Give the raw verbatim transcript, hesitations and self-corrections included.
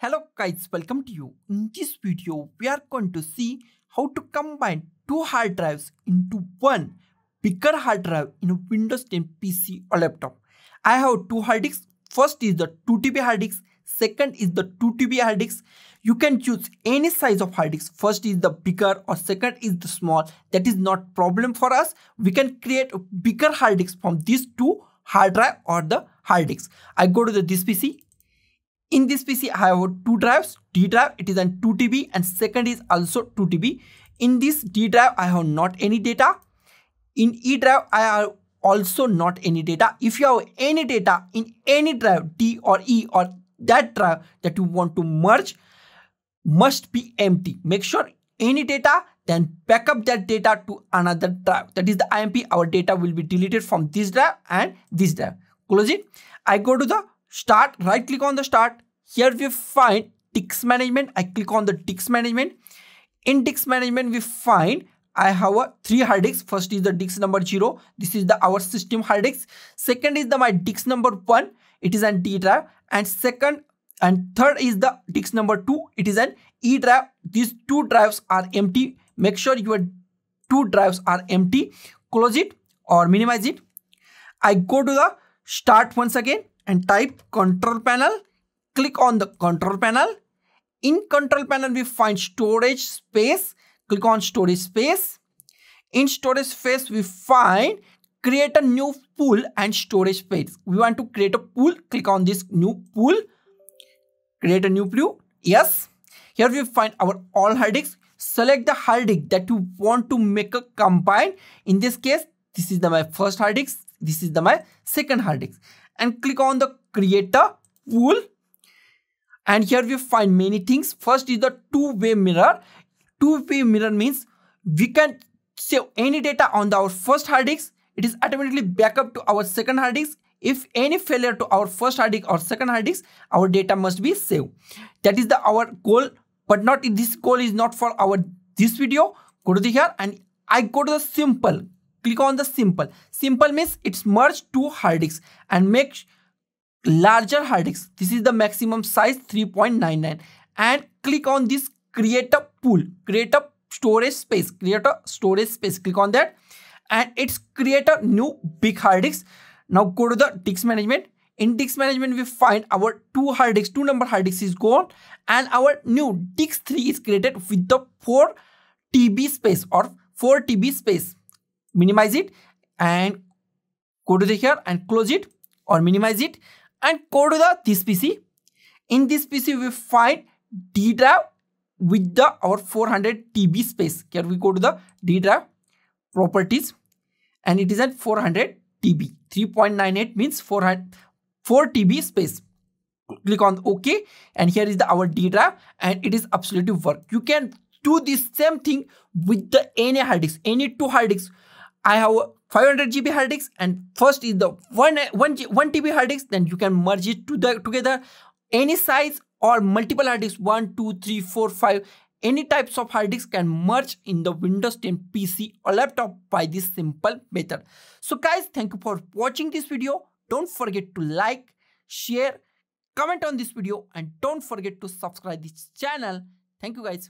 Hello guys, welcome to you. In this video, we are going to see how to combine two hard drives into one bigger hard drive in a Windows ten P C or laptop. I have two hard disks. First is the two T B hard disk. Second is the two T B hard disk. You can choose any size of hard disk. First is the bigger or second is the small. That is not problem for us. We can create a bigger hard disk from these two hard drive or the hard disks. I go to the this P C. In this P C, I have two drives, D drive, it is on two T B and second is also two T B. In this D drive, I have not any data. In E drive, I have also not any data. If you have any data in any drive, D or E or that drive that you want to merge, must be empty. Make sure any data, then backup that data to another drive. That is the I M P, our data will be deleted from this drive and this drive. Close it. I go to the Start, right click on the start. Here we find disk management. I click on the disk management. In disk management, we find I have a three hard disks. First is the disk number zero. This is the our system hard disk. Second is the my disk number one. It is an D drive. And second and third is the disk number two. It is an E drive. These two drives are empty. Make sure your two drives are empty. Close it or minimize it. I go to the start once again. And type control panel, click on the control panel. In control panel, we find storage space, click on storage space. In storage space, we find create a new pool and storage space. We want to create a pool, click on this new pool, create a new pool, yes. Here we find our all hard disks. Select the hard disk that you want to make a combine. In this case, this is the my first hard disk, this is the my second hard disk. And click on the create a pool. And here we find many things. First is the two-way mirror. Two-way mirror means we can save any data on the, our first hard disk. It is automatically backup to our second hard disk. If any failure to our first hard disk or second hard disk, our data must be saved. That is the our goal, but not this goal is not for our this video. Go to the here and I go to the simple. Click on the simple. Simple means it's merged two hard disks and make larger hard disks. This is the maximum size three point nine nine and click on this create a pool, create a storage space, create a storage space. Click on that and it's create a new big hard disk. Now go to the disk management. In disk management, we find our two hard disks, two number hard disks is gone and our new disk three is created with the four T B space or four T B space. Minimize it and go to the here and close it or minimize it and go to the this P C. In this P C, we find D drive with the our four hundred T B space. Here we go to the D drive properties and it is at four hundred T B. three point nine eight means four T B space. Click on OK and here is the our D drive and it is absolutely work. You can do this same thing with the any hard disks, any two hard disks. I have five hundred G B hard disk and first is the one T B hard disk, then you can merge it to the, together any size or multiple hard disks one, two, three, four, five, any types of hard disks can merge in the Windows ten P C or laptop by this simple method. So guys, thank you for watching this video. Don't forget to like, share, comment on this video and don't forget to subscribe this channel. Thank you guys.